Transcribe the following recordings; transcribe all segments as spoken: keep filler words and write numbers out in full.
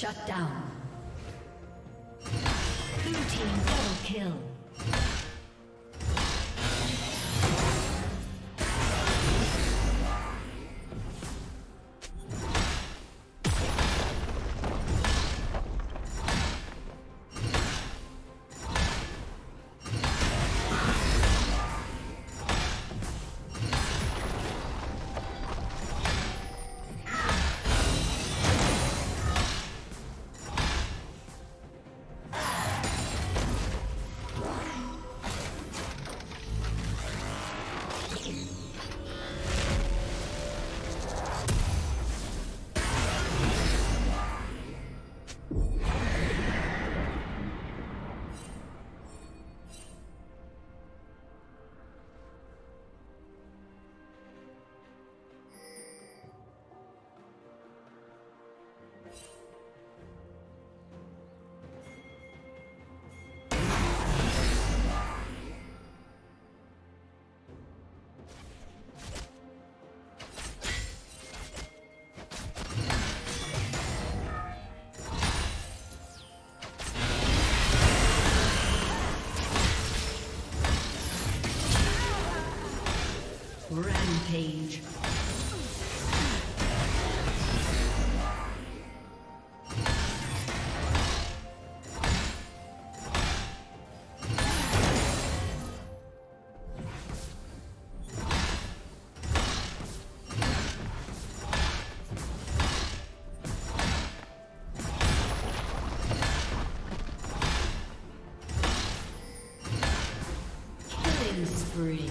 Shut down. Blue team double kill. Rampage. Killing spree.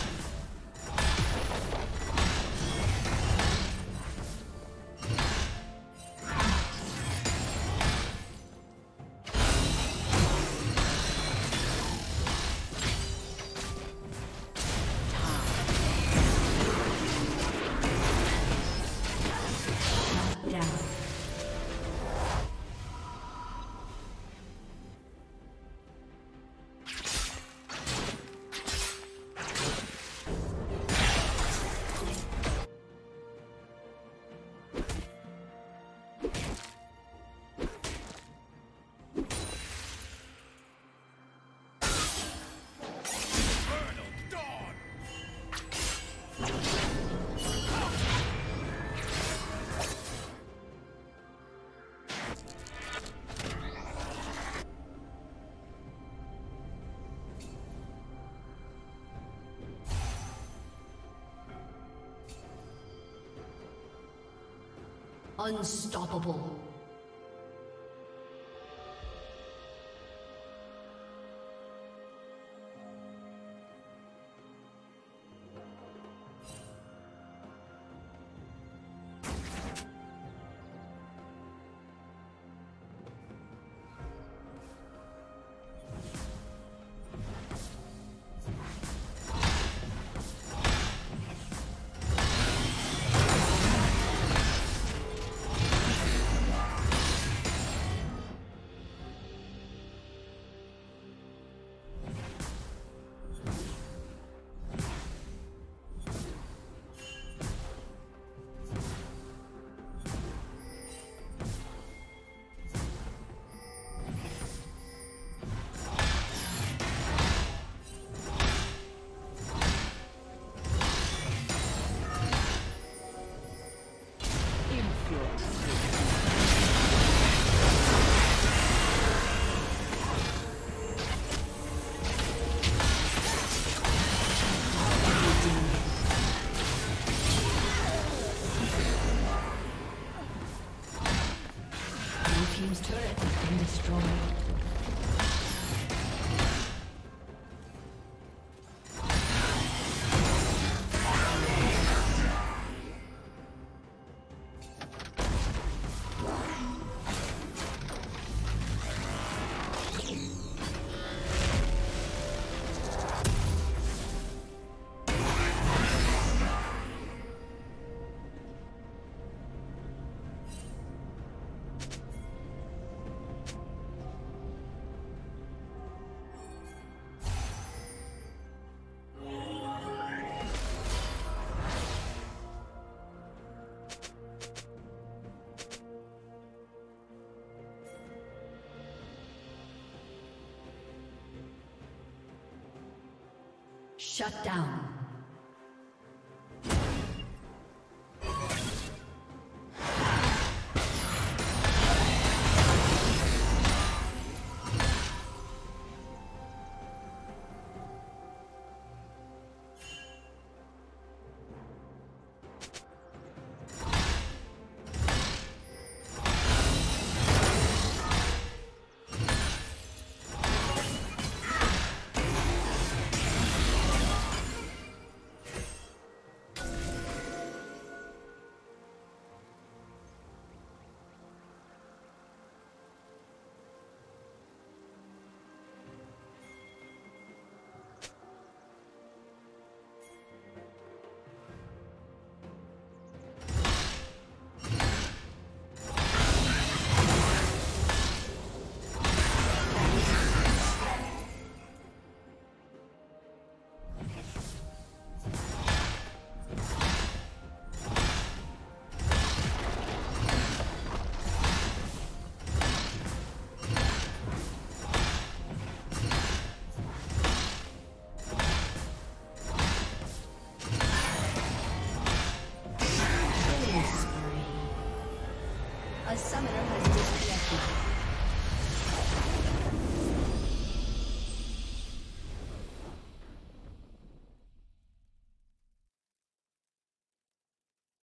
Unstoppable. Shut down.